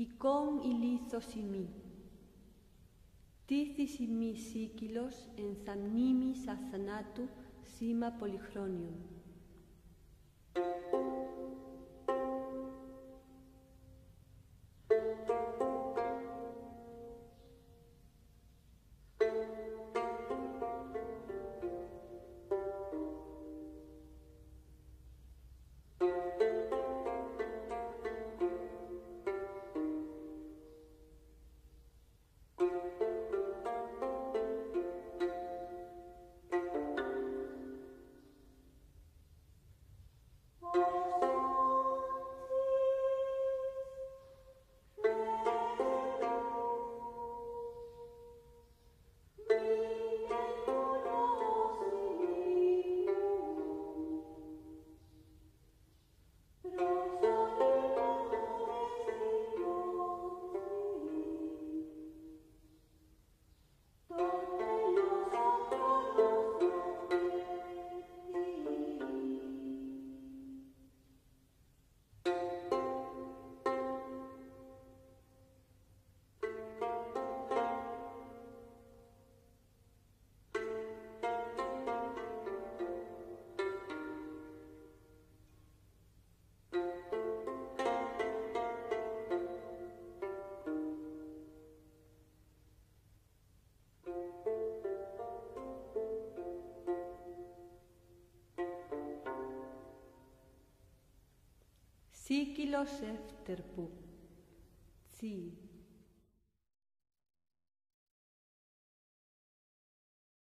οικών ηλίθος ημί. Τήθης ημί Σίκυλος εν σαμνήμης αθανάτου σήμα πολυχρόνιον. Σίκυλος εύτερπου, τσι